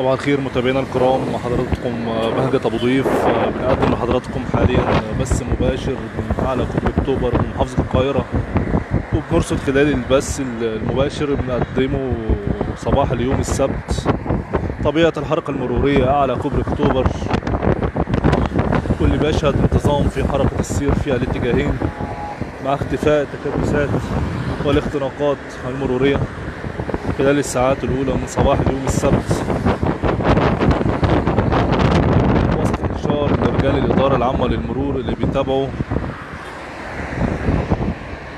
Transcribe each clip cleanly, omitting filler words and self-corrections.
صباح الخير متابعينا الكرام، حضراتكم بهجة أبو ضيف. بنقدم لحضراتكم حاليا بث مباشر من أعلى كوبري أكتوبر من محافظة القاهرة، وبنرصد خلال البث المباشر بنقدمه صباح اليوم السبت طبيعة الحركة المرورية أعلى كوبري أكتوبر، واللي بيشهد انتظام في حركة السير فيها الاتجاهين مع اختفاء التكدسات والاختراقات المرورية خلال الساعات الأولى من صباح اليوم السبت، وسط انتشار لرجال الإدارة العامة للمرور اللي بيتابعوا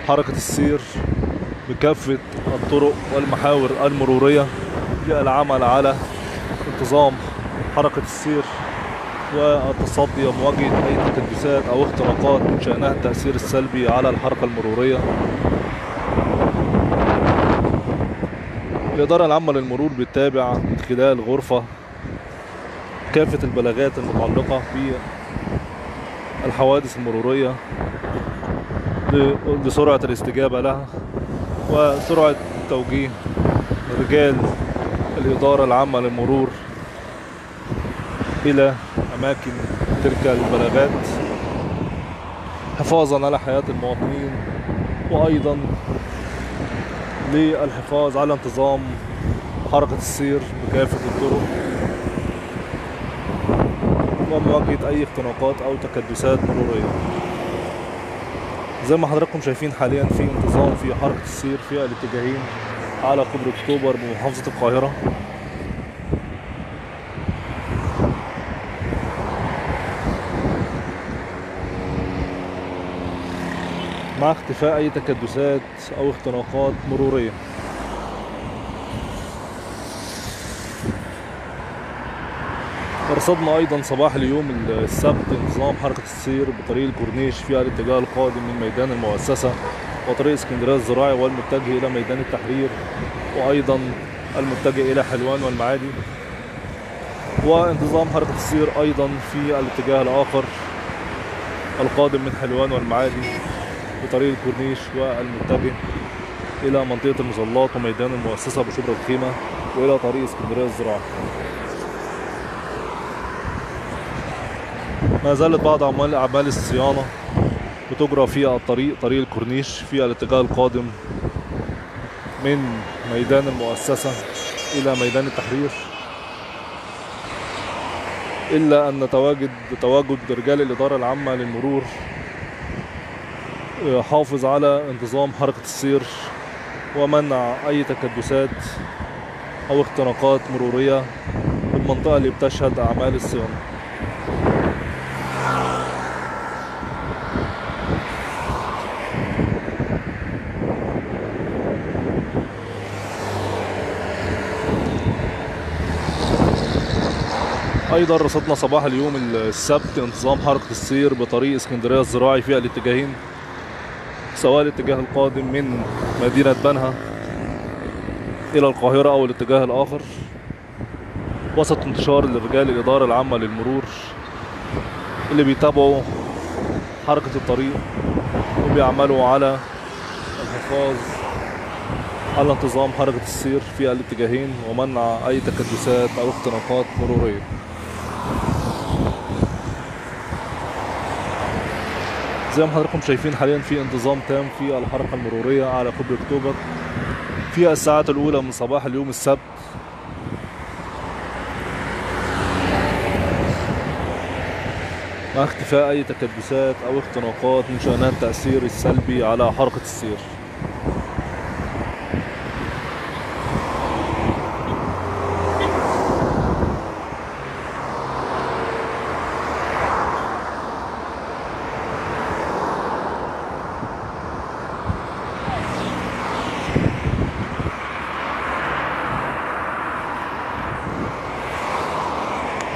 حركة السير بكافة الطرق والمحاور المرورية للعمل على انتظام حركة السير والتصدي ومواجهة أي تكدسات أو اختراقات من شأنها التأثير السلبي على الحركة المرورية. الإدارة العامة للمرور بتتابع من خلال غرفة كافة البلاغات المتعلقة بالحوادث المرورية لسرعة الاستجابة لها وسرعة توجيه رجال الإدارة العامة للمرور إلى أماكن تلك البلاغات، حفاظا على حياة المواطنين وأيضا للحفاظ على انتظام حركة السير بكافة الطرق ومواجهة أي اختناقات أو تكدسات مرورية. زي ما حضراتكم شايفين حاليا في انتظام في حركة السير في الاتجاهين على كوبري أكتوبر بمحافظة القاهرة. مع اختفاء أي تكدسات أو اختراقات مرورية. رصدنا أيضا صباح اليوم السبت انتظام حركة السير بطريق الكورنيش في الاتجاه القادم من ميدان المؤسسة وطريق اسكندرية الزراعي والمتجه إلى ميدان التحرير، وأيضا المتجه إلى حلوان والمعادي، وانتظام حركة السير أيضا في الاتجاه الآخر القادم من حلوان والمعادي بطريق الكورنيش والمتجه إلى منطقة المظلات وميدان المؤسسة بشبرا الخيمة وإلى طريق اسكندرية الزراعي. ما زالت بعض أعمال الصيانة بتجرى في الطريق، طريق الكورنيش في الاتجاه القادم من ميدان المؤسسة إلى ميدان التحرير، إلا أن تواجد رجال الإدارة العامة للمرور حافظ على انتظام حركة السير ومنع أي تكدسات أو اختراقات مرورية بالمنطقة اللي بتشهد أعمال الصيانة. أيضا رصدنا صباح اليوم السبت انتظام حركة السير بطريق اسكندرية الزراعي في الاتجاهين، سواء الاتجاه القادم من مدينة بنها إلى القاهرة أو الاتجاه الآخر، وسط انتشار لرجال الإدارة العامة للمرور اللي بيتابعوا حركة الطريق وبيعملوا على الحفاظ على انتظام حركة السير في الاتجاهين ومنع أي تكدسات أو اختناقات مرورية. زي ما حضراتكم شايفين حاليا في انتظام تام في الحركة المرورية على كوبري أكتوبر في الساعات الأولى من صباح اليوم السبت. مع اختفاء أي تكدسات أو اختناقات من شأنها التأثير السلبي على حركة السير.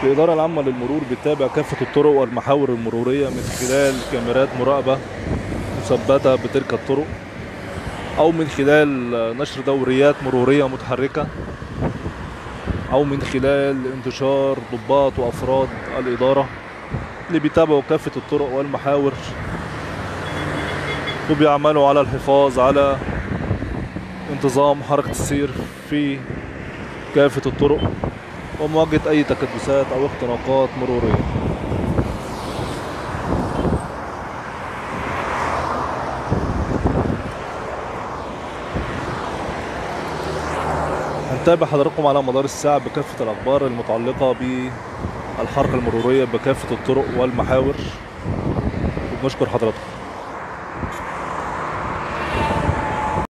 الإدارة العامة للمرور بتتابع كافة الطرق والمحاور المرورية من خلال كاميرات مراقبة مثبتة بتلك الطرق، أو من خلال نشر دوريات مرورية متحركة، أو من خلال انتشار ضباط وأفراد الإدارة اللي بيتابعوا كافة الطرق والمحاور وبيعملوا على الحفاظ على انتظام حركة السير في كافة الطرق ومواجهة أي تكدسات أو اختراقات مرورية. هنتابع حضراتكم على مدار الساعة بكافة الأخبار المتعلقة بالحركة المرورية بكافة الطرق والمحاور، وبنشكر حضراتكم.